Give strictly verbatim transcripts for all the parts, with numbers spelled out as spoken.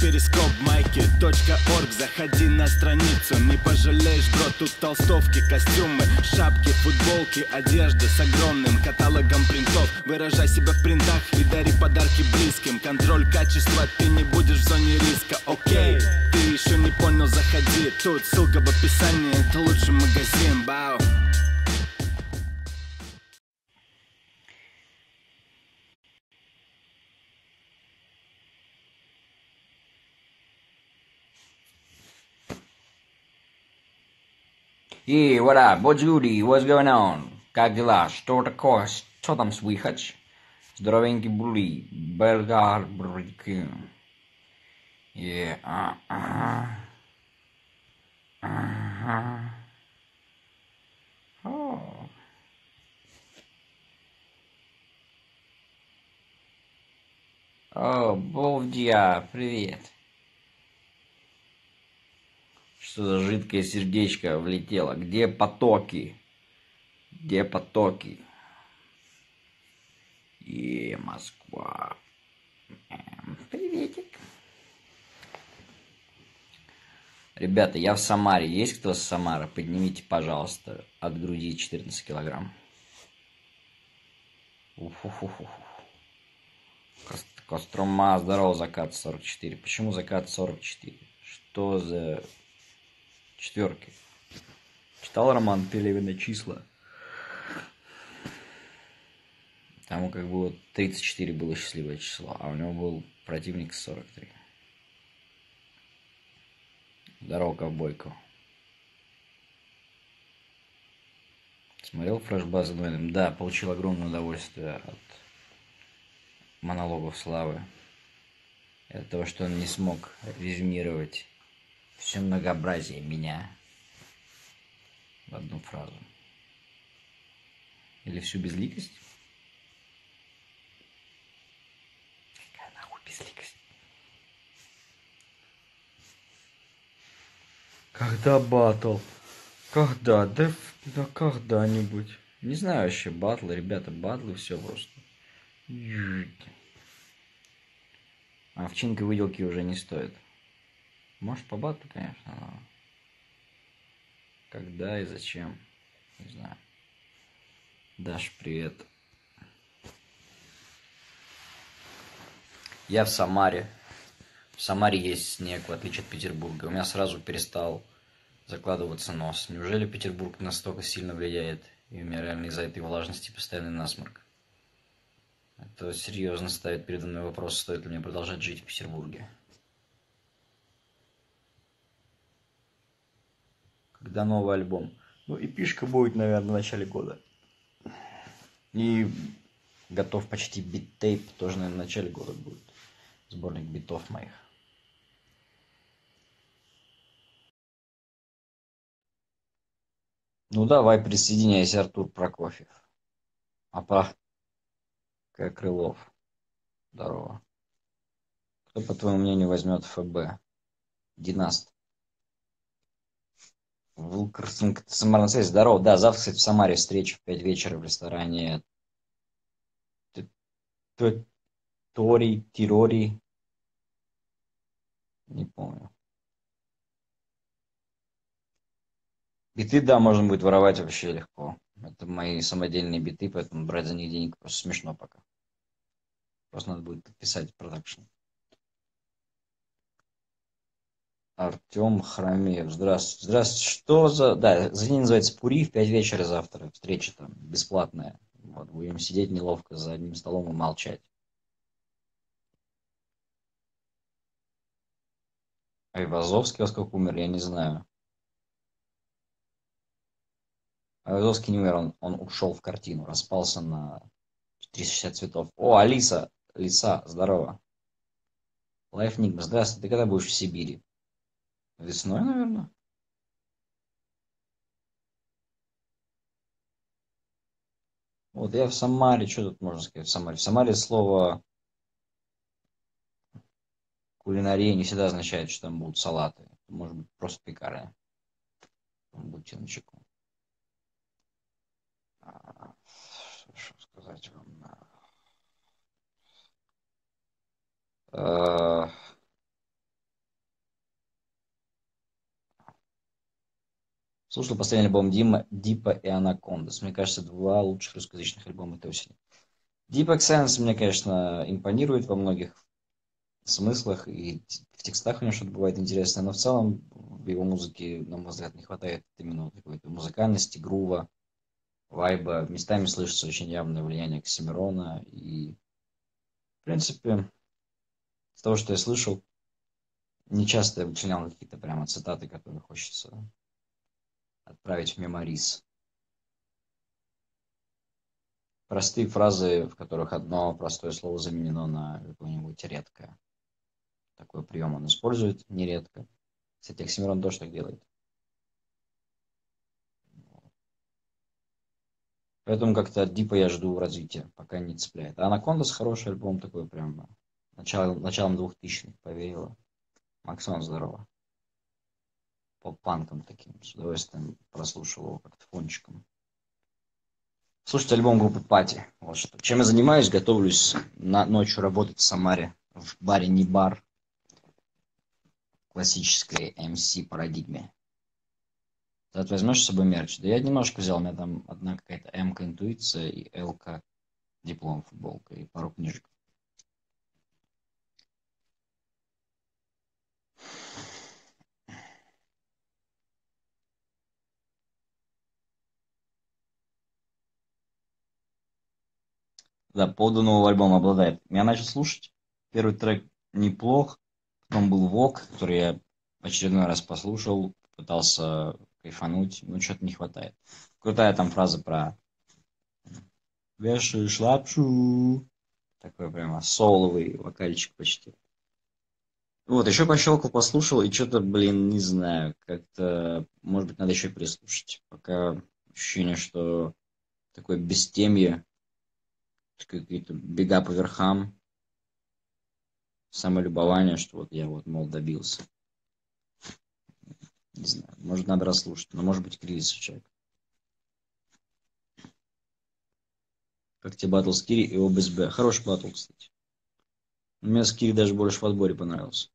Перископ, майки, точка орг. Заходи на страницу, не пожалеешь, бро. Тут толстовки, костюмы, шапки, футболки, одежда с огромным каталогом принтов. Выражай себя в принтах и дари подарки близким. Контроль качества, ты не будешь в зоне риска. Окей, ты еще не понял, заходи. Тут ссылка в описании, это лучший магазин. Бау. И what up, what's goody, what's going on? Как дела? Что такое? Что там слыхать? Здоровенький були, бельгар, брики. И а а а О. О, Бовдия, привет. Что за жидкое сердечко влетело? Где потоки? Где потоки? И Москва. Приветик. Ребята, я в Самаре. Есть кто с Самары? Поднимите, пожалуйста, от груди четырнадцать килограмм. Уфу-фу-фу. Кострома, здорово, закат сорок четыре. Почему закат сорок четыре? Что за... Четверки. Читал роман Пелевина «Числа». Там как бы вот тридцать четыре было счастливое число, а у него был противник сорок три. Здорово, ковбойка. Смотрел «Фреш Блад» с Дэном? Да, получил огромное удовольствие от монологов Славы. И от того, что он не смог резюмировать все многообразие меня в одну фразу. Или всю безликость? Какая нахуй безликость? Когда батл? Когда? Да, да когда-нибудь. Не знаю вообще, батлы, ребята, батлы, все просто. А овчинка выделки уже не стоит. Может, по бату, конечно, но когда и зачем, не знаю. Даш, привет. Я в Самаре. В Самаре есть снег, в отличие от Петербурга. У меня сразу перестал закладываться нос. Неужели Петербург настолько сильно влияет? И у меня реально из-за этой влажности постоянный насморк. Это серьезно ставит передо мной вопрос, стоит ли мне продолжать жить в Петербурге. Когда новый альбом. Ну, и эпишка будет, наверное, в начале года. И готов почти биттейп, тоже, наверное, в начале года будет. Сборник битов моих. Ну, давай, присоединяйся, Артур Прокофьев. Апа. Как Крылов. Здорово. Кто, по твоему мнению, возьмет ФБ? Династ. Самарная связь, здорово. Да, завтра, кстати, в Самаре встреча в пять вечера в ресторане Тори, Тирори. Не помню. Биты, да, можно будет воровать вообще легко. Это мои самодельные биты, поэтому брать за них денег просто смешно пока. Просто надо будет подписать продакшн. Артем Хромеев. Здравствуйте. Здравствуйте. Что за... Да, за день называется Пури. В пять вечера завтра. Встреча там бесплатная. Вот. Будем сидеть неловко за одним столом и молчать. Айвазовский во сколько умер? Я не знаю. Айвазовский не умер. Он, он ушел в картину. Распался на триста шестьдесят цветов. О, Алиса. Лиса. Здорово. Лайфник. Здравствуйте. Ты когда будешь в Сибири? Весной, наверное. Вот я в Самаре. Что тут можно сказать в Самаре? В Самаре слово кулинария не всегда означает, что там будут салаты. Может быть, просто пекарня. Там будет тяночку. Что сказать вам? Слушал последний альбом Дима, Дипа и Анакондас. Мне кажется, два лучших русскоязычных альбома этой осени. Deep Accents мне, конечно, импонирует во многих смыслах, и в текстах у него что-то бывает интересное, но в целом в его музыке, на мой взгляд, не хватает именно какой-то музыкальности, грува, вайба. Местами слышится очень явное влияние Оксимирона, и, в принципе, с того, что я слышал, не часто я вычленял какие-то прямо цитаты, которые хочется отправить в мемориз. Простые фразы, в которых одно простое слово заменено на какое-нибудь редкое. Такой прием он использует нередко. Кстати, Оксимирон тоже так делает. Поэтому как-то от Дипа я жду развития, пока не цепляет. А Анакондас хороший альбом такой прям. Начало, началом двухтысячных, поверила. Максон, здорово. По панкам таким. С удовольствием прослушал его как-то фончиком. Слушайте альбом группы Party. Вот что. Чем я занимаюсь, готовлюсь на ночью работать в Самаре в баре «Не бар» в классической эм си-парадигме. Ты возьмешь с собой мерч? Да я немножко взял, у меня там одна какая-то М-ка интуиция и Л-ка диплом, футболка и пару книжек. Да, по поводу нового альбома обладает. Я начал слушать. Первый трек неплох. Потом был Вок, который я очередной раз послушал. Пытался кайфануть. Но что-то не хватает. Крутая там фраза про «Вешаешь лапшу». Такой прямо соловый вокальчик почти. Вот, еще пощелкал, послушал. И что-то, блин, не знаю. Как-то, может быть, надо еще переслушать. Пока ощущение, что такое бестемье. Какие-то бега по верхам, самолюбование, что вот я вот, мол, добился. Не знаю, может, надо расслушать, но может быть кризис у человека. Как тебе батл с Кири и ОБСБ? Хороший батл, кстати. Мне с Кири даже больше в отборе понравился.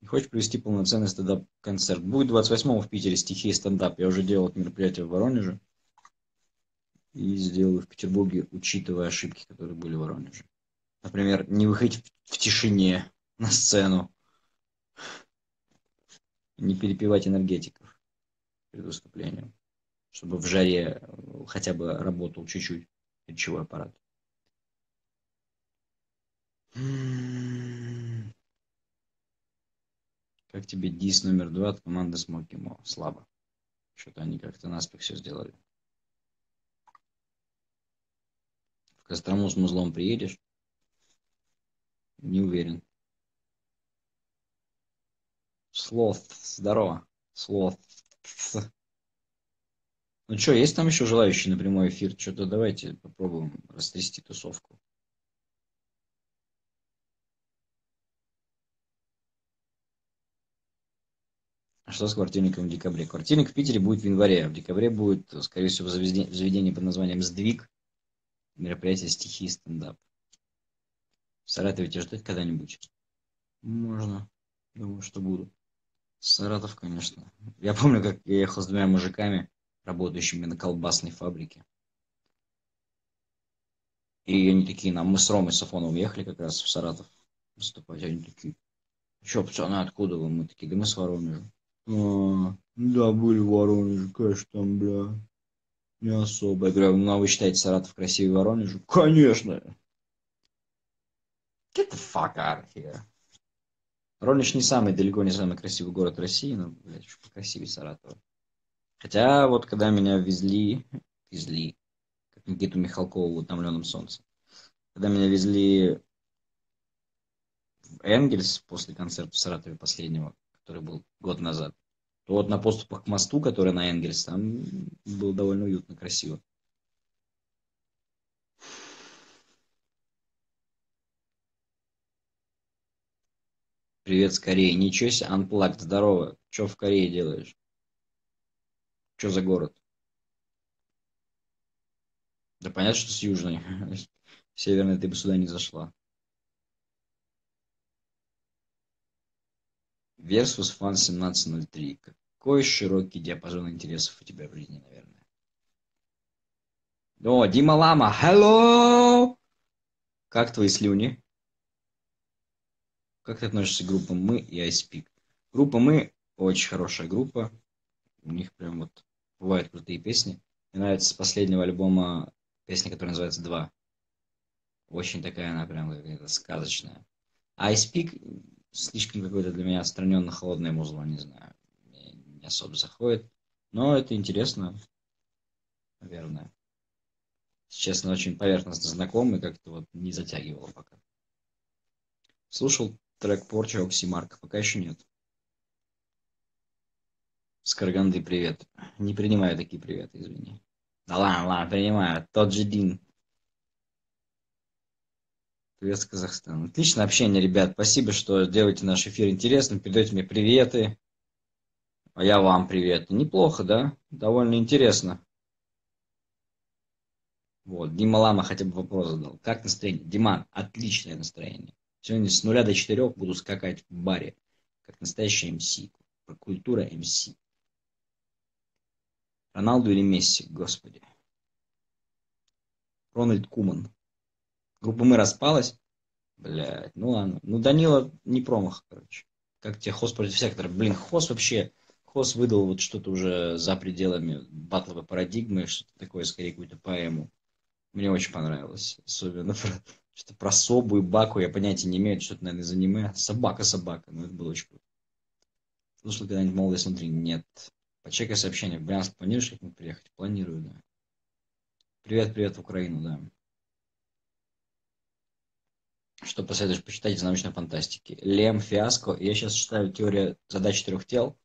Не хочешь привести полноценный стендап-концерт? Будет двадцать восьмого в Питере стихия стендап. Я уже делал это мероприятие в Воронеже. И сделаю в Петербурге, учитывая ошибки, которые были в Воронеже. Например, не выходить в тишине на сцену. Не перепивать энергетиков перед выступлением. Чтобы в жаре хотя бы работал чуть-чуть речевой аппарат. Как тебе дис номер два от команды Smokey Mo? Слабо. Что-то они как-то наспех все сделали. Кострому с музлом приедешь? Не уверен. Слов, здорово. Слов. Ну что, есть там еще желающие на прямой эфир? Что-то давайте попробуем растрясти тусовку. А что с квартирником в декабре? Квартирник в Питере будет в январе. В декабре будет, скорее всего, в заведении под названием «Сдвиг». Мероприятие стихи и стендап. В Саратове тебя ждать когда-нибудь? Можно. Думаю, что буду. Саратов, конечно. Я помню, как я ехал с двумя мужиками, работающими на колбасной фабрике. И они такие, нам мы с Ромой Сафоновым ехали как раз в Саратов выступать. Они такие, что, пацаны, откуда вы? Мы такие, да мы с Воронежа. А, да, были в Воронеже, конечно, там, бля. Не особо. Я говорю, ну а вы считаете Саратов красивее Воронежа? Конечно! Get the fuck out of here. Воронеж не самый, далеко не самый красивый город России, но, блядь, что покрасивее Саратова. Хотя вот когда меня везли, везли, как Никиту Михалкову в «Утомленном солнце», когда меня везли в Энгельс после концерта в Саратове последнего, который был год назад, то вот на поступах к мосту, который на Энгельс, там было довольно уютно, красиво. Привет с Кореи. Ничего себе, Unplugged, здорово. Че в Корее делаешь? Че за город? Да понятно, что с южной. Северной ты бы сюда не зашла. Versus Fan семнадцать ноль три. Какой широкий диапазон интересов у тебя в жизни, наверное. О, Дима Лама, hello! Как твои слюни? Как ты относишься к группам «Мы» и «Айспик»? Группа «Мы» очень хорошая группа. У них прям вот бывают крутые песни. Мне нравится с последнего альбома песня, которая называется «Два». Очень такая она прям какая-то сказочная. «Айспик» слишком какой-то для меня отстраненно-холодное музло, не знаю. Мне не особо заходит. Но это интересно. Наверное. Честно, очень поверхностно знаком и как-то вот не затягивало пока. Слушал трек «Порча» Оксимарка? Пока еще нет. С Караганды привет. Не принимаю такие приветы, извини. Да ладно, ладно, принимаю. Тот же день. Привет с Казахстана. Отличное общение, ребят. Спасибо, что делаете наш эфир интересным. Передаете мне приветы. А я вам привет. Неплохо, да? Довольно интересно. Вот. Дима Лама хотя бы вопрос задал. Как настроение? Диман, отличное настроение. Сегодня с нуля до четырех буду скакать в баре. Как настоящая эм си. Культура эм си. Роналду или Месси, господи. Рональд Куман. Группа «Мы» распалась. Блядь, ну ладно. Ну, Данила не промах, короче. Как тебе хост против сектора? Блин, хост вообще... Хост выдал вот что-то уже за пределами батловой парадигмы, что-то такое, скорее, какую-то поэму. Мне очень понравилось. Особенно про, что про собу и баку. Я понятия не имею, что-то, наверное, из аниме. Собака-собака. Ну, это было очень круто. Слушал когда-нибудь «Молодость внутри»? Нет. Почекай сообщение. В Брянск планируешь как-нибудь приехать? Планирую, да. Привет-привет в Украину, да. Что посоветуешь почитать из научной фантастики? Лем Фиаско. Я сейчас читаю «Теория задач трех тел».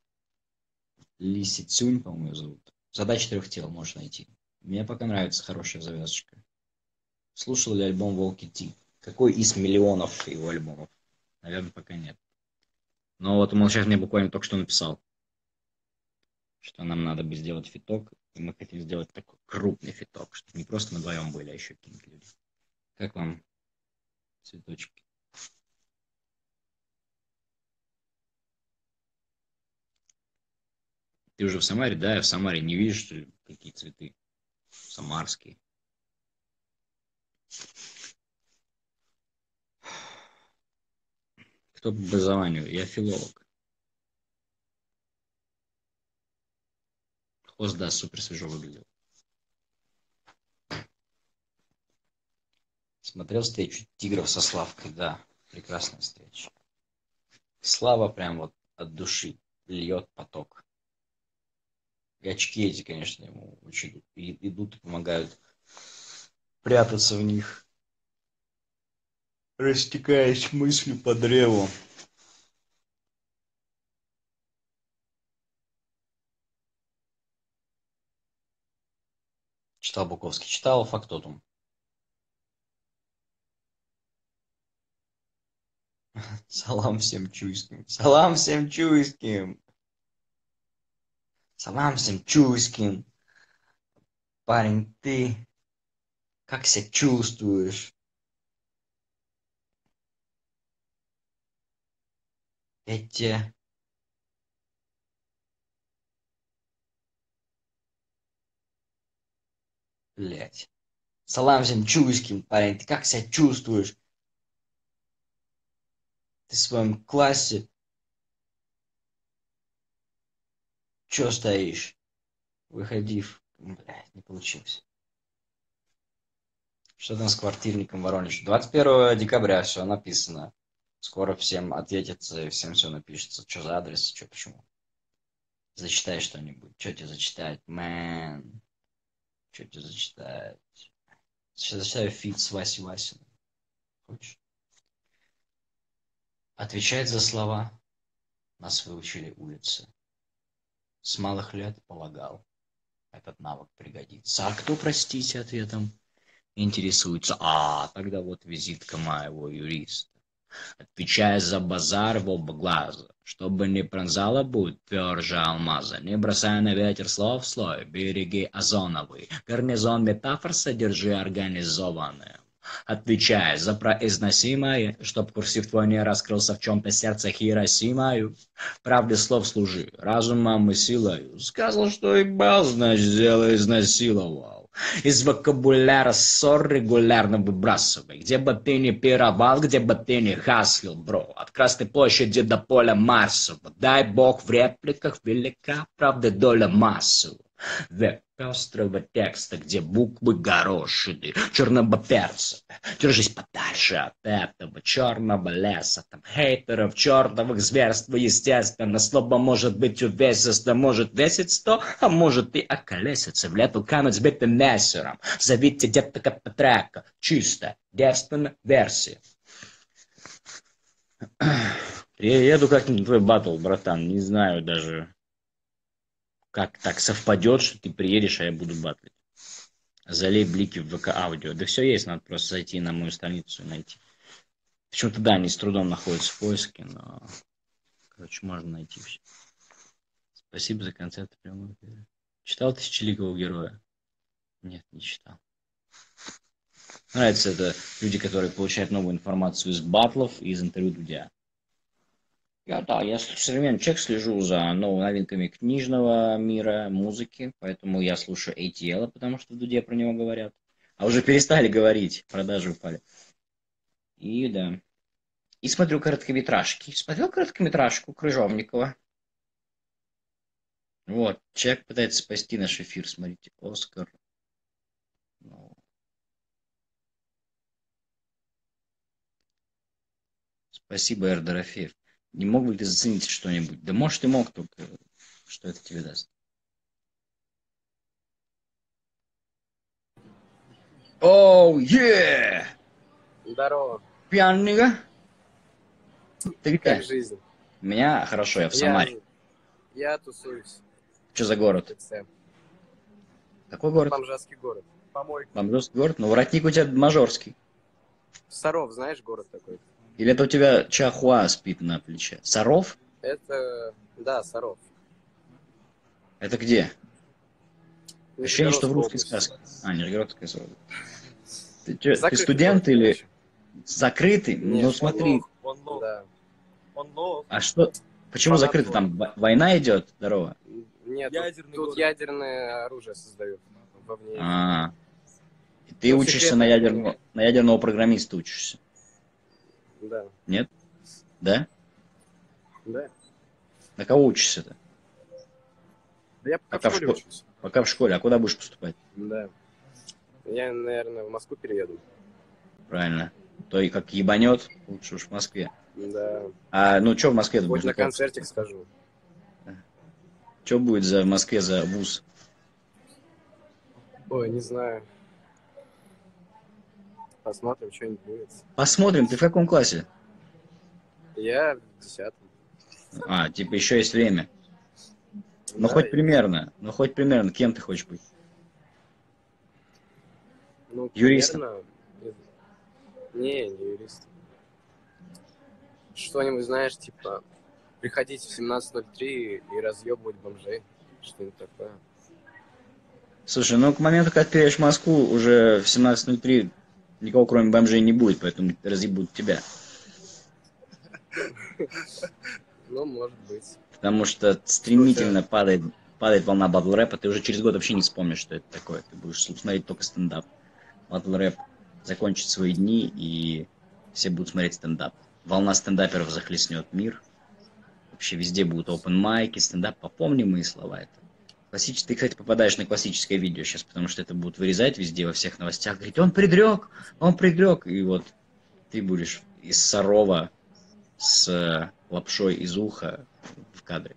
Ли Си Цюнь, по-моему, ее зовут. «Задача трех тел» можешь найти. Мне пока нравится хорошая завязочка. Слушал ли альбом Walkie T? Какой из миллионов его альбомов? Наверное, пока нет. Но вот Умолчав мне буквально только что написал, что нам надо бы сделать фиток, и мы хотим сделать такой крупный фиток, чтобы не просто мы вдвоем были, а еще какие-нибудь люди. Как вам цветочки? Ты уже в Самаре? Да, я в Самаре. Не видишь, что ли, какие цветы? Самарские. По образованию. Я филолог. Хост, да, супер свежо выглядел. Смотрел встречу тигров со Славкой, да. Прекрасная встреча. Слава прям вот от души льет поток. И очки эти, конечно, ему очень идут. И, идут и помогают прятаться в них. Растекаясь мыслью по древу. Читал Буковский, читал «Фактотум». Салам всем чуйским. Салам всем чуйским. Салам всем чуйским. Парень, ты как себя чувствуешь? Эти... Блять. Салам всем чуйским, парень. Ты как себя чувствуешь? Ты в своем классе? Чё стоишь? Выходи. Блять, не получилось. Что там с квартирником Воронеж? двадцать первого декабря все написано. Скоро всем ответится, всем все напишется. Что за адрес, что почему. Зачитай что-нибудь. Что тебе зачитать, мэн? Что тебе зачитать? Сейчас зачитаю фит с Васи Васиным. Хочешь? Отвечать за слова. Нас выучили улицы. С малых лет полагал. Этот навык пригодится. А кто, простите, ответом интересуется? А, тогда вот визитка моего юриста. Отвечая за базар в оба глаза, чтобы не пронзала будь тверже алмаза, не бросая на ветер слов в слой, береги озоновый, гарнизон метафор содержи организованным, Отвечая за произносимое, чтоб курсив твой не раскрылся в чем-то сердце Хиросимою, правде слов служи, разумом и силою, сказал, что и балзна сделал изнасиловал. Из вокабуляра ссор регулярно выбрасывай, где бы ты не пировал, где бы ты не хаслил, бро, от Красной площади до поля Марсова, дай бог в репликах велика правда доля массу. Век пестрого текста, где буквы горошины, черного перца. Держись подальше от этого черного леса, там хейтеров, чертовых зверства, естественно. Слово может быть увесисто, может весить сто, а может и околеситься. В лету кануть сбитым мессером. Зовите где-то как по треку. Чисто, девственно, версия. Я еду как-нибудь на твой батл, братан, не знаю даже... Как так совпадет, что ты приедешь, а я буду батлить? Залей блики в ВК-аудио. Да все есть, надо просто зайти на мою страницу и найти. Почему-то, да, они с трудом находятся в поиске, но... Короче, можно найти все. Спасибо за концерт прямого эфира. Читал «Тысячеликого героя»? Нет, не читал. Нравится это люди, которые получают новую информацию из батлов и из интервью Дудя. Я, да, я современный человек, слежу за новыми новинками книжного мира, музыки, поэтому я слушаю эй ти эл, потому что в Дуде про него говорят. А уже перестали говорить, продажи упали. И да. И смотрю короткометражки. Смотрел короткометражку Крыжовникова. Вот, человек пытается спасти наш эфир, смотрите, Оскар. Ну. Спасибо, Эр Дорофеев. Не мог бы ты заценить что-нибудь? Да может и мог, только что это тебе даст. Оу, е! Здорово. Пьянига? Ты как? Как жизнь? У меня хорошо, я в Самаре. Я, я тусуюсь. Что за город? Какой город? Бомжатский город. Помойка. Бомжатский город? Ну, воротник у тебя мажорский. Саров, знаешь, город такой? Или это у тебя чахуа спит на плече? Саров? Это... Да, Саров. Это где? Ощущение, что в русской сказке. А, Нижегородская область. Ты, ты студент или... Еще. Закрытый? Нет, ну смотри. Он лох. Он лох. А что... Почему закрыто? Там война идет? Здорово. Нет, ядерный тут, тут ядерное оружие создают. А-а-а. Ты ну, учишься на ядерного... на ядерного программиста учишься? Да. Нет? Да? Да. На кого учишься-то? Да я пока, пока в школе в школ... учусь. Пока в школе. А куда будешь поступать? Да. Я, наверное, в Москву перееду. Правильно. То и как ебанет, лучше уж в Москве. Да. А ну что в Москве? Хоть на концертик скажу. Что будет за, в Москве за вуз? Ой, не знаю. Посмотрим, что-нибудь будет. Посмотрим. Ты в каком классе? Я в десятом. А, типа еще есть время. Ну, да, хоть я... примерно. Ну, хоть примерно. Кем ты хочешь быть? Ну, юристом? Примерно... Не, не юристом. Что-нибудь, знаешь, типа, приходить в семнадцать ноль три и разъебывать бомжей. Что-нибудь такое. Слушай, ну, к моменту, как ты едешь в Москву, уже в семнадцать ноль три... Никого, кроме бомжей, не будет, поэтому разъебут тебя. Ну, может быть. Потому что стремительно падает, падает волна батл-рэпа. Ты уже через год вообще не вспомнишь, что это такое. Ты будешь смотреть только стендап. Батл-рэп закончит свои дни, и все будут смотреть стендап. Волна стендаперов захлестнет мир. Вообще везде будут опен-майки, стендап. Попомни мои слова это. Ты, кстати, попадаешь на классическое видео сейчас, потому что это будут вырезать везде, во всех новостях. Говорит, он предрек, он предрек. И вот ты будешь из Сарова с лапшой из уха в кадре.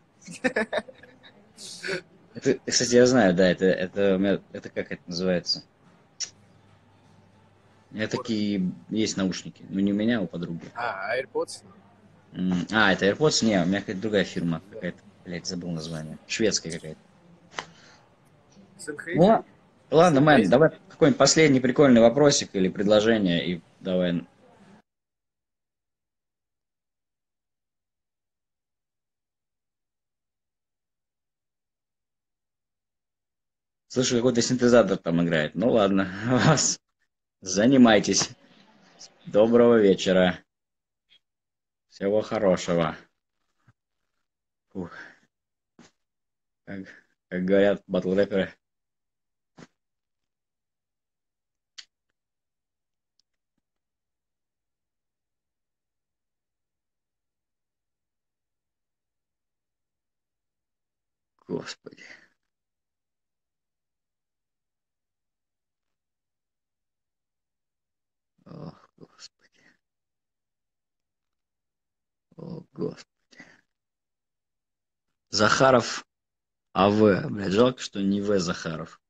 Это, кстати, я знаю, да, это, это, это как это называется? У меня такие есть наушники, но не у меня, а у подруги. А, AirPods? А, это AirPods? Не, у меня какая-то другая фирма. Какая-то, блядь, забыл название. Шведская какая-то. Ну, ладно, Мэн, давай какой-нибудь последний прикольный вопросик или предложение, и давай. Слышу, какой-то синтезатор там играет. Ну ладно, вас Занимайтесь. Доброго вечера. Всего хорошего. Фух. Как, как говорят батл-рэперы. Господи. Ох, Господи. О, Господи. Захаров А В. Блядь, жалко, что не В. Захаров.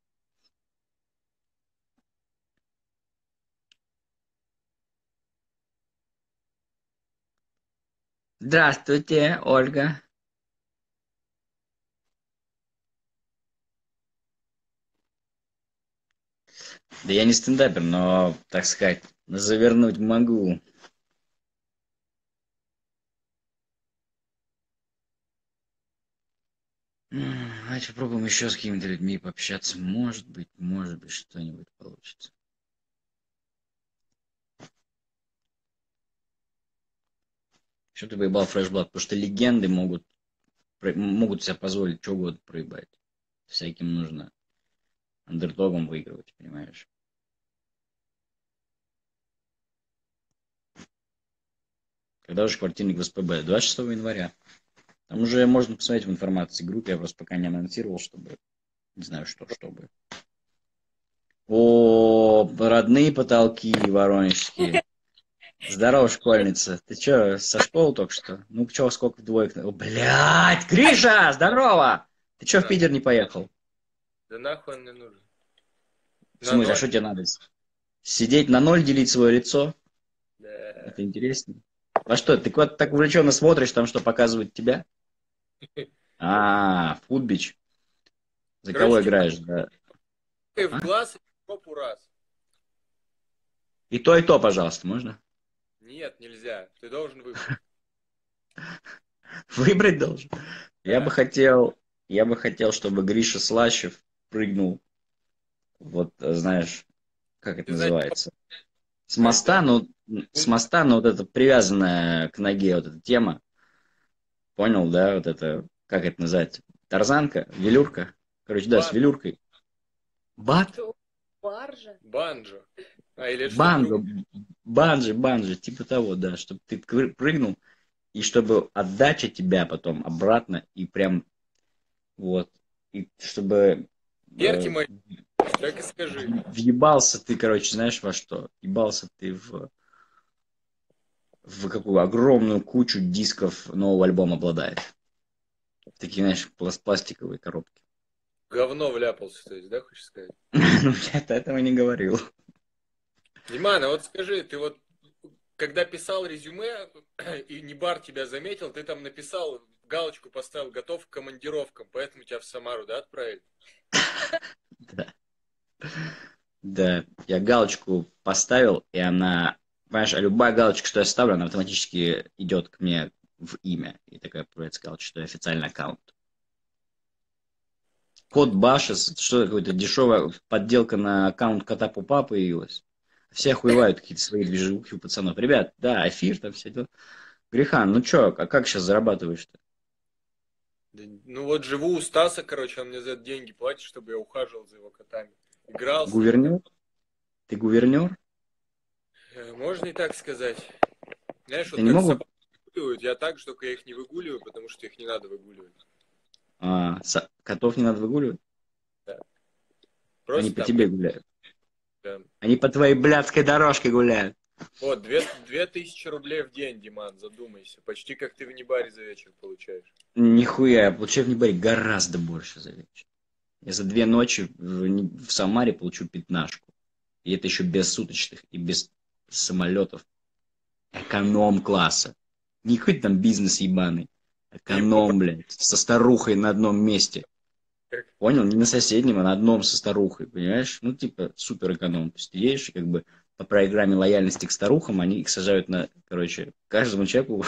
Здравствуйте, Ольга. Да я не стендапер, но, так сказать, завернуть могу. Давайте попробуем еще с какими-то людьми пообщаться. Может быть, может быть, что-нибудь получится. Что ты поебал Фреш Блад? Потому что легенды могут, могут себе позволить что угодно проебать. Всяким нужно андердогом выигрывать, понимаешь? Когда уже квартирник в СПБ? двадцать шестого января. Там уже можно посмотреть в информации группы. Я просто пока не анонсировал, чтобы... Не знаю, что, чтобы... О, родные потолки воронежские. Здорово, школьница. Ты что, со школы только что? Ну, чё, сколько в двоек? О, блядь, Гриша, здорово! Ты чё, в Питер не поехал? Да нахуй он мне нужен. В смысле, а что тебе надо? Сидеть на ноль, делить свое лицо? Да. Это интересно. А что, ты куда-то так увлеченно смотришь, там что показывают тебя? А, футбич. За кого играешь? Да. В глаз и в попу раз. И то, и то, пожалуйста, можно? Нет, нельзя. Ты должен выбрать. Выбрать должен? Я бы хотел, я бы хотел, чтобы Гриша Слащев прыгнул, вот, знаешь, как это называется, с моста, но с моста, но вот эта привязанная к ноге вот эта тема, понял, да, вот это, как это называется, тарзанка, велюрка, короче, да, с велюркой. Бат? Баржа? Банджо. А, или банджо, банджо, банджо, типа того, да, чтобы ты прыгнул, и чтобы отдача тебя потом обратно, и прям, вот, и чтобы... Верьте, мой, так и скажи. Въебался ты, короче, знаешь во что? Въебался ты в, в какую огромную кучу дисков нового альбома «Обладает». Такие, знаешь, пластиковые коробки. Говно вляпался, то есть, да, хочешь сказать? Ну, я-то этого не говорил. Диман, а вот скажи, ты вот, когда писал резюме, и Небар тебя заметил, ты там написал... Галочку поставил, готов к командировкам, поэтому тебя в Самару, да, отправили? Да. Да, я галочку поставил, и она, понимаешь, любая галочка, что я ставлю, она автоматически идет к мне в имя. И такая появляется галочка, что я официальный аккаунт. Кот Башес, что какая-то дешевая подделка на аккаунт кота Пупа появилась. Все охуевают какие-то свои движухи у пацанов. Ребят, да, эфир там все дела. Грихан, ну чё, а как сейчас зарабатываешь-то? Ну вот живу у Стаса, короче, он мне за это деньги платит, чтобы я ухаживал за его котами. Играл. Гувернер? Ты гувернер? Можно и так сказать. Знаешь, вот не как собак выгуливают, я так, что я их не выгуливаю, потому что их не надо выгуливать. А, котов не надо выгуливать? Да. Просто они по тебе гуляют. Да. Они по твоей блядской дорожке гуляют. Вот, две, две тысячи рублей в день, Диман, задумайся. Почти как ты в Небаре за вечер получаешь. Нихуя, я получаю в Небаре гораздо больше за вечер. Я за две ночи в, в Самаре получу пятнашку. И это еще без суточных и без самолетов. Эконом-класса. Не хоть там бизнес ебаный. Эконом, блядь, со старухой на одном месте. Понял? Не на соседнем, а на одном со старухой, понимаешь? Ну, типа, суперэконом. То есть ты едешь и как бы... По программе лояльности к старухам, они их сажают на, короче, каждому человеку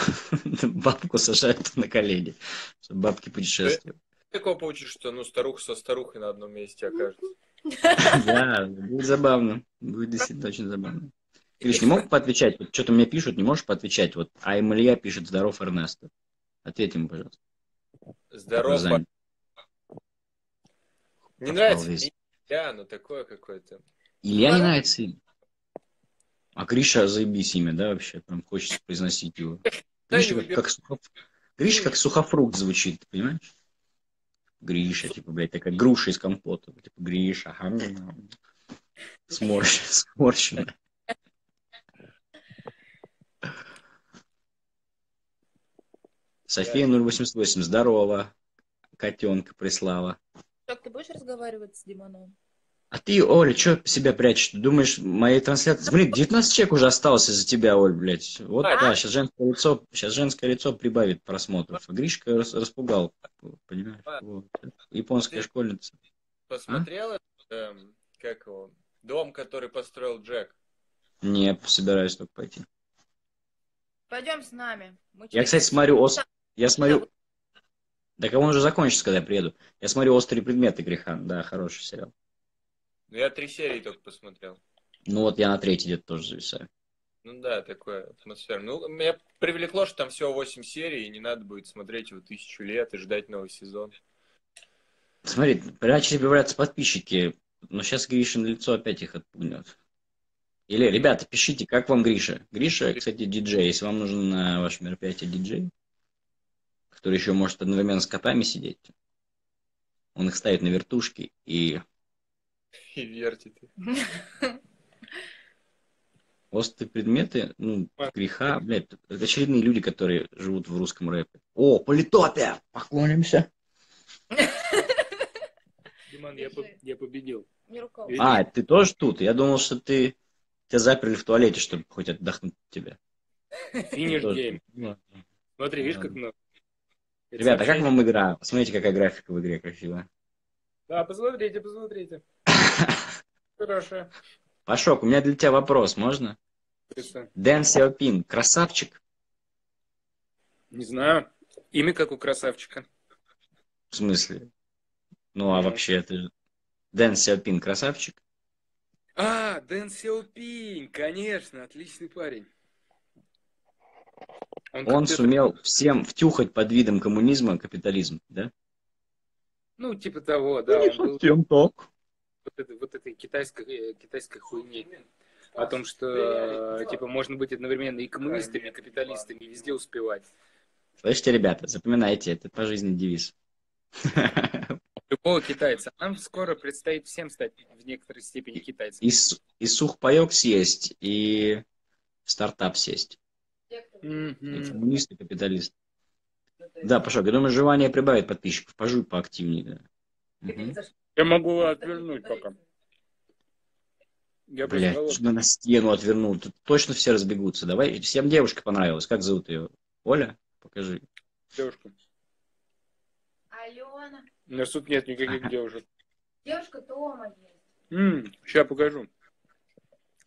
бабку сажают на колени, чтобы бабки путешествуют. Ты такого получишь, что ну старуха со старухой на одном месте окажется. Да, будет забавно. Будет действительно очень забавно. Криш, не мог поотвечать? Вот что-то мне пишут, не можешь поотвечать. Вот А.М. Илья пишет: здоров, Эрнесто. Ответь ему, пожалуйста. Здоров. Не нравится Илья, но такое какое-то. Илья не нравится им. А Криша заебись имя, да, вообще? Прям хочется произносить его. Криша как, как, сухоф... Криша как сухофрукт звучит, понимаешь? Гриша, типа, блядь, такая груша из компота. Типа, Гриша, ага. Сморщ... Сморщено. София ноль восемьдесят восемь. Здорово. Котенка прислала. Как ты будешь разговаривать с Димоном? А ты, Оля, что себя прячешь? Думаешь, моей трансляции... Блин, девятнадцать человек уже осталось из-за тебя, Оль, блядь. Вот, а? Да, сейчас женское лицо, сейчас женское лицо прибавит просмотров. Гришка распугал, понимаешь? Вот. Японская ты школьница. Посмотрела, а? Как его, дом, который построил Джек? Не, собираюсь только пойти. Пойдем с нами. Мы Я, кстати, смотрю... Ос... Я смотрю... Да кого он уже закончится, когда я приеду. Я смотрю «Острые предметы» греха. Да, хороший сериал. Ну, я три серии только посмотрел. Ну, вот я на третьей где-то тоже зависаю. Ну, да, такое атмосфера. Ну, меня привлекло, что там всего восемь серий, и не надо будет смотреть его тысячу лет и ждать новый сезон. Смотри, начали прибавляться подписчики, но сейчас Гриша на лицо опять их отпугнет. Или, ребята, пишите, как вам Гриша. Гриша, кстати, диджей. Если вам нужен на ваше мероприятие диджей, который еще может одновременно с котами сидеть, он их ставит на вертушки и... И вертит. Острые предметы, ну, греха, блядь, это очередные люди, которые живут в русском рэпе. О, политопия! Поклонимся. Диман, я, по я победил. А, ты тоже тут? Я думал, что ты... Тебя заперли в туалете, чтобы хоть отдохнуть от тебя. Финиш гейм. Смотри, видишь, как много. Ребята, а как вам игра? Посмотрите, какая графика в игре красивая. Да, посмотрите, посмотрите. Хорошо. Пашок, у меня для тебя вопрос, можно? Дэн Сяопин, красавчик? Не знаю. Имя как у красавчика. В смысле? Ну, а вообще, это Дэн Сяопин, красавчик? А, Дэн Сяопин, конечно, отличный парень. Он, Он сумел всем втюхать под видом коммунизма капитализм, да? Ну, типа того, да. Ну, совсем был... так. Вот этой вот это китайской, китайской хуйни. О том, что, типа, можно быть одновременно и коммунистами, и капиталистами, и везде успевать. Слышите, ребята, запоминайте, это пожизненный девиз. Любого китайца. Нам скоро предстоит всем стать в некоторой степени китайцами. И, и сухпайок съесть, и стартап сесть. Mm-hmm. И коммунист, и капиталист. Да, Пашок, я думаю, желание прибавит подписчиков. Пожуй поактивнее. Да. Угу. Я могу отвернуть пока. Я Блядь, чтобы на стену отвернул. Тут точно все разбегутся. Давай, всем девушка понравилась. Как зовут ее? Оля? Покажи. Девушка. Алена. У нас тут нет никаких девушек. Девушка дома есть. Сейчас покажу.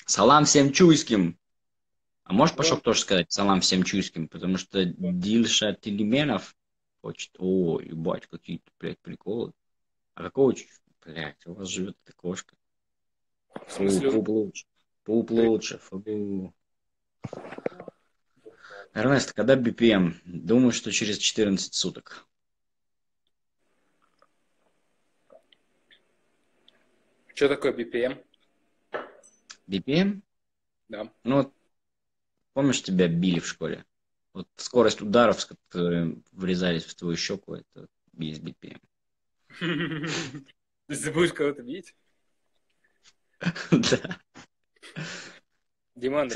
Салам всем чуйским. А можешь, Пашок, тоже сказать салам всем чуйским? Потому что Дильша Телеменов хочет... О, ебать, какие-то, блядь, приколы. А какого... Блядь, у вас живет эта кошка. В смысле? Пуп лучше. Пуп лучше. Фу. Эрнест, когда би пи эм? Думаю, что через четырнадцать суток. Что такое би пи эм? би пи эм? Да. Ну вот... Помнишь, тебя били в школе? Вот скорость ударов, которые врезались в твою щеку, это есть би пи эм. Ты будешь кого-то бить? Да. Диман,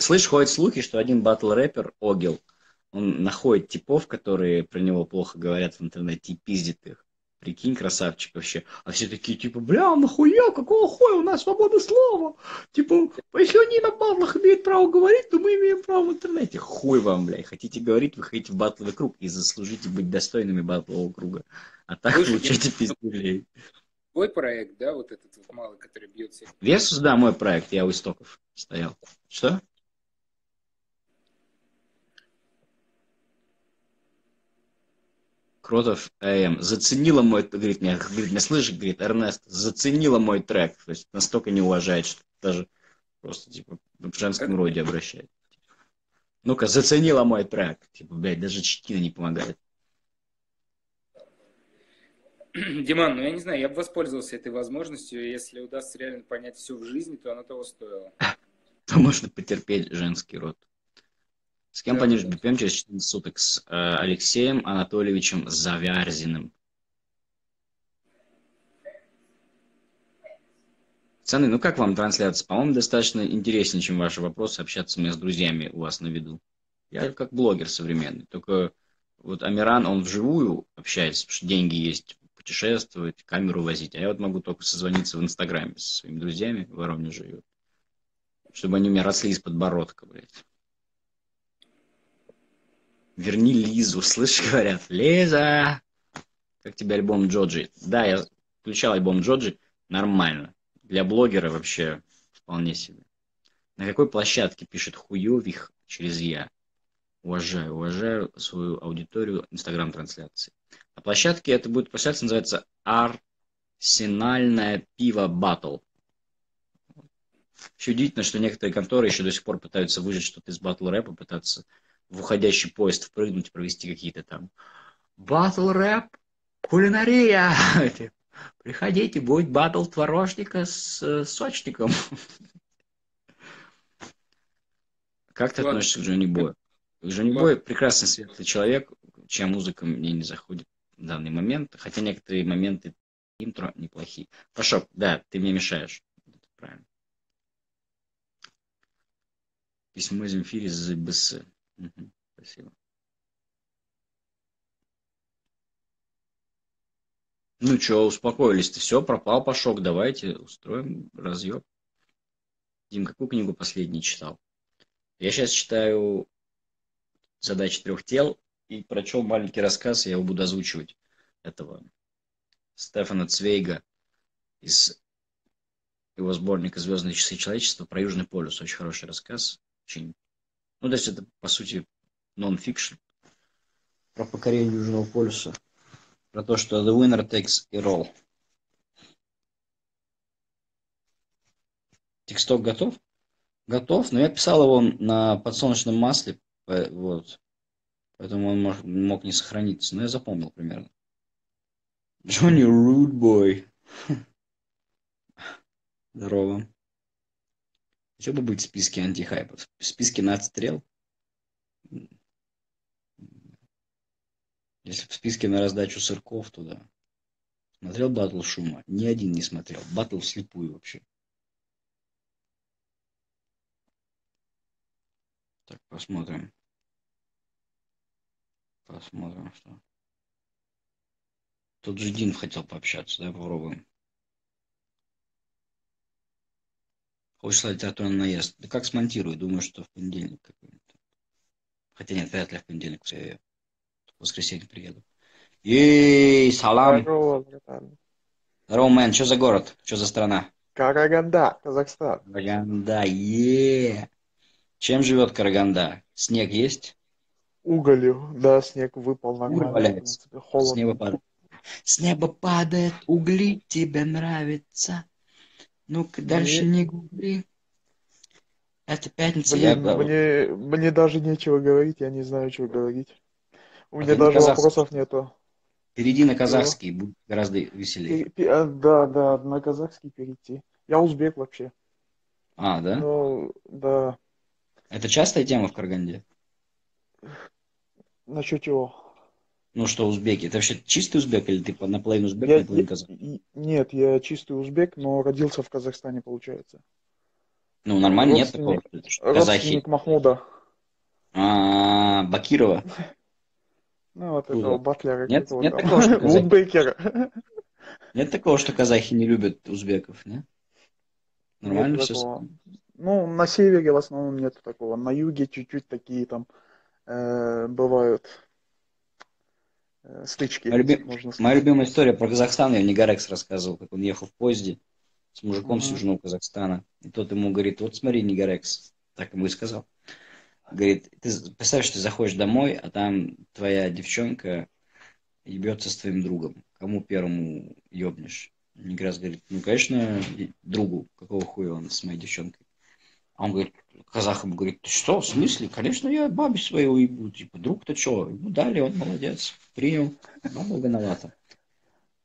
слышь, ходят слухи, что один батл-рэпер, Огил, он находит типов, которые про него плохо говорят в интернете, и пиздит их. Прикинь, красавчик вообще. А все такие, типа, бля, нахуя, какого хуя, у нас свобода слова. Типа, если они на батлах имеют право говорить, то мы имеем право в интернете. Хуй вам, бля. Хотите говорить, выходите в батловый круг и заслужите быть достойными батлового круга. А так получайте пиздюлей. Твой проект, да, вот этот вот малый, который бьет всех? Версус, да, мой проект. Я у истоков стоял. Что? Кротов АМ. Заценила мой... Говорит, меня, говорит, меня слышишь? Говорит, Эрнест, заценила мой трек. То есть настолько не уважает, что даже просто, типа, в женском роде обращает. Ну-ка, заценила мой трек. Типа, блядь, даже чекина не помогает. Диман, ну я не знаю, я бы воспользовался этой возможностью. Если удастся реально понять все в жизни, то она того стоила. То можно потерпеть женский род. С кем понижу би пи эм через четырнадцать суток? С э, Алексеем Анатольевичем Завярзиным. Пацаны, ну как вам трансляция? По-моему, достаточно интереснее, чем ваши вопросы, общаться мне с друзьями у вас на виду. Я как блогер современный. Только вот Амиран, он вживую общается, потому что деньги есть, путешествовать, камеру возить. А я вот могу только созвониться в Инстаграме со своими друзьями, в Воронеже живут, чтобы они у меня росли из подбородка, блядь. Верни Лизу, слышишь, говорят. Лиза! Как тебе альбом Джоджи? Да, я включал альбом Джоджи. Нормально. Для блогера вообще вполне себе. На какой площадке пишет хуёвих через я? Уважаю, уважаю свою аудиторию Инстаграм-трансляции. На площадке это будет площадка, называется «Арсенальное пиво Баттл». Еще удивительно, что некоторые конторы еще до сих пор пытаются выжать что-то из батл-рэпа, пытаться в уходящий поезд впрыгнуть, провести какие-то там батл-рэп, кулинария. Приходите, будет батл творожника с сочником. Как ты относишься к Джонибою? Джонибой прекрасный светлый человек, чья музыка мне не заходит в данный момент, хотя некоторые моменты интро неплохие. Пашок, да, ты мне мешаешь. Это правильно. Письмо Земфири из ЗБС. Угу, спасибо. Ну что, успокоились-то? Все, пропал Пашок. Давайте устроим разъем. Дим, какую книгу последний читал? Я сейчас читаю «Задачи трех тел» и прочел маленький рассказ, я его буду озвучивать, этого Стефана Цвейга из его сборника «Звездные часы человечества» про Южный полюс. Очень хороший рассказ. Очень... Ну, то есть это, по сути, нон-фикшн про покорение Южного полюса. Про то, что the winner takes it all. Тексток готов? Готов, но я писал его на подсолнечном масле, вот. Поэтому он мог, мог не сохраниться, но я запомнил примерно. Джонни Рудбой. Здорово. Хотел бы быть в списке антихайпов, в списке надстрел. Если в списке на раздачу сырков, то да. Смотрел батл шума? Ни один не смотрел. Батл вслепую вообще. Так, посмотрим. Посмотрим, что. Тот же Дин хотел пообщаться, да, попробуем. Хочется литературный наезд. Да как смонтирую? Думаю, что в понедельник какой-нибудь. Хотя нет, вряд ли в понедельник. Я в воскресенье приеду. Ей, салам. Здорово, братан. Здорово, мэн. Что за город? Что за страна? Караганда, Казахстан. Караганда, еее. Чем живет Караганда? Снег есть? Уголью. Да, снег выпал нормально. С неба падает. С неба падает угли, тебе нравится. Ну-ка, дальше мне... не гугли. Это пятница. Блин, я... Мне... мне даже нечего говорить, я не знаю, чего говорить. У а меня даже вопросов нету. Перейди на казахский, будет гораздо веселее. Пер... Да, да, на казахский перейти. Я узбек вообще. А, да? Но... Да. Это частая тема в Караганде? Насчет чего? Ну что, узбеки? Это вообще чистый узбек или ты наполовину узбек, я, наполовину казах? Нет, я чистый узбек, но родился в Казахстане, получается. Ну, нормально, нет такого. Казахи. Махмуда. А, Бакирова. Ну, вот этого батлера. Нет такого, что узбекера. Нет такого, что казахи не любят узбеков, нет? Нормально все? Ну, на севере в основном нет такого. На юге чуть-чуть такие там бывают... стычки. Моя, любим... можно Моя любимая история про Казахстан, я Нигарекс рассказывал, как он ехал в поезде с мужиком mm-hmm. с Южного Казахстана. И тот ему говорит, вот смотри, Нигарекс, так ему и сказал. Говорит, ты представь, что ты заходишь домой, а там твоя девчонка ебется с твоим другом. Кому первому ебнешь? Неграс говорит, ну, конечно, другу. Какого хуя он с моей девчонкой? А он говорит, казах ему говорит, ты что, в смысле? Конечно, я бабе своей уебу. Типа, друг-то что? Ему дали, он молодец. Принял. Баба виновата.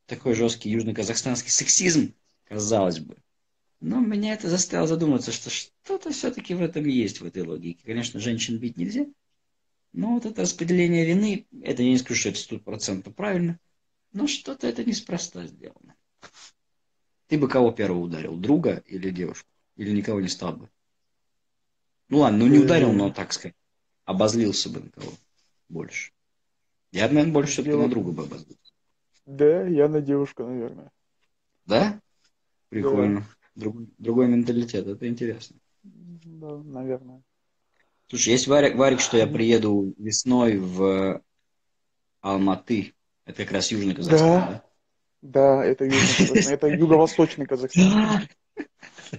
Такой жесткий южно-казахстанский сексизм, казалось бы. Но меня это заставило задуматься, что что-то все-таки в этом есть, в этой логике. Конечно, женщин бить нельзя. Но вот это распределение вины, это я не скажу, что это сто процентов правильно, но что-то это неспроста сделано. Ты бы кого первого ударил? Друга или девушку? Или никого не стал бы? Ну ладно, ну не ударил, но так сказать. Обозлился бы на кого больше. Я, наверное, больше все-таки на друга бы обозлился. Да, я на девушку, наверное. Да? Прикольно. Да. Друг, другой менталитет, это интересно. Да, наверное. Слушай, есть варик, варик, что я приеду весной в Алматы. Это как раз Южный Казахстан, да? Да, да, это Южный Казахстан. Это Юго-Восточный Казахстан. Ты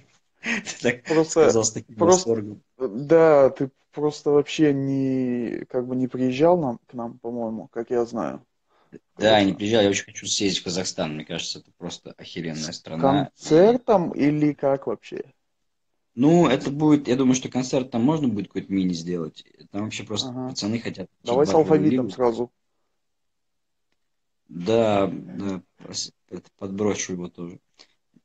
так сказал с таким восторгом. Да, ты просто вообще не как бы не приезжал к нам, по-моему, как я знаю. Да, я не приезжал, я очень хочу съездить в Казахстан. Мне кажется, это просто охеренная страна. С концертом или как вообще? Ну, это будет, я думаю, что концерт там можно будет какой-то мини сделать. Там вообще просто ага. пацаны хотят... Давай с алфавитом сразу. Да, да, подброшу его тоже.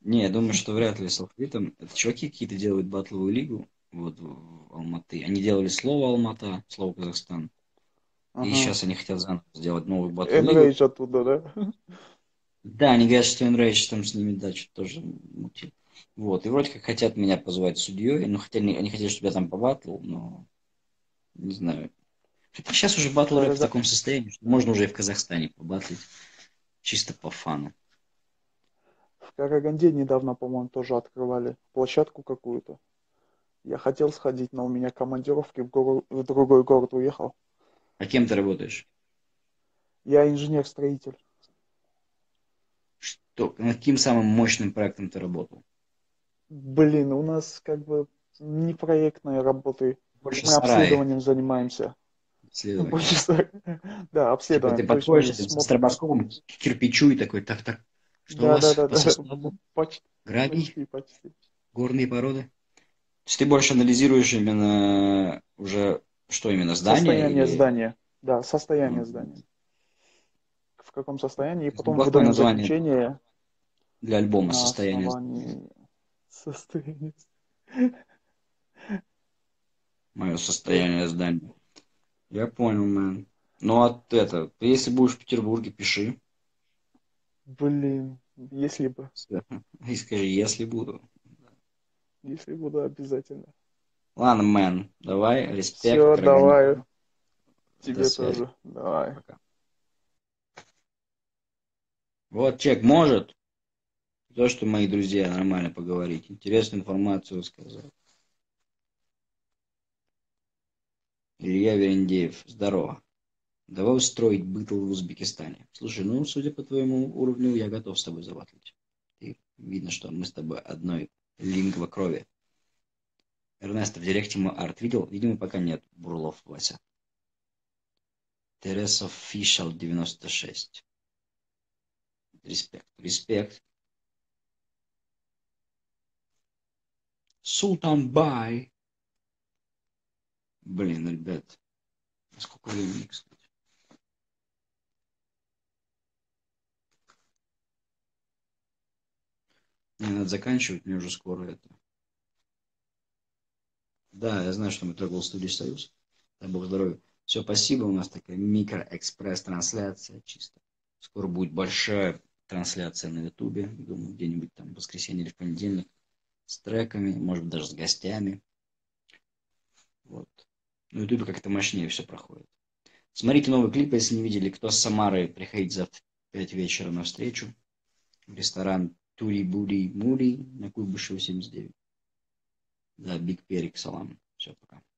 Не, я думаю, что вряд ли с алфавитом. Это чуваки какие-то делают батловую лигу вот в Алматы. Они делали слово Алмата, слово Казахстан. Ага. И сейчас они хотят заново сделать новую батловую лигу. Энрейдж оттуда, да? Да, они говорят, что Энрейдж там с ними, да, что-то тоже мутит. Вот, и вроде как хотят меня позвать судьей, но хотели, они хотели, чтобы я там побатлил, но не знаю. Хотя сейчас уже батл рэп в таком состоянии, что можно уже и в Казахстане побатлить, чисто по фану. В Караганде недавно, по-моему, тоже открывали площадку какую-то. Я хотел сходить, но у меня командировки в, гору, в другой город уехал. А кем ты работаешь? Я инженер-строитель. Что, над каким самым мощным проектом ты работал? Блин, у нас как бы не проектные работы. Больше мы сарай. Обследованием занимаемся. Больше сарай. Да, обследованием. Ты подходишь с стробоскопом к кирпичу и такой, так, так. Что да, у вас да, по да, составу? Да. Почти, почти, почти. Горные породы? То есть ты больше анализируешь именно уже, что именно, здание? Состояние или... здания. Да, состояние mm-hmm. здания. В каком состоянии? И потом выдаем заключение. Для альбома состояние здания. Состояние. Мое состояние здания. Я понял, мэн. Ну, а это, ты если будешь в Петербурге, пиши. Блин, если бы. И скажи, если буду. Если буду, обязательно. Ладно, мэн, давай, респект. Все, давай. Тебе тоже. Давай. Пока. Вот чек может. То, что мои друзья нормально поговорить. Интересную информацию сказал. Илья Верендеев. Здорово. Давай устроить бытл в Узбекистане. Слушай, ну, судя по твоему уровню, я готов с тобой заватлить. И видно, что мы с тобой одной лингва крови. Эрнест, в директе мой арт видел? Видимо, пока нет. Бурлов Вася. Тереса Фишал девяносто шесть. Респект. Респект. Султан Бай. Блин, ребят. Сколько времени, кстати? Мне надо заканчивать, мне уже скоро это. Да, я знаю, что мы трогал студии Союз. Дай бог здоровья. Все, спасибо. У нас такая микроэкспресс-трансляция чисто. Скоро будет большая трансляция на Ютубе. Думаю, где-нибудь там в воскресенье или в понедельник. С треками, может быть, даже с гостями. Вот. На Ютубе как-то мощнее все проходит. Смотрите новый клип, если не видели. Кто с Самары, приходите завтра в пять вечера на встречу. В ресторан Тури-Бури-Мури на Куйбышева семьдесят девять. Да, Биг Перик, салам. Все, пока.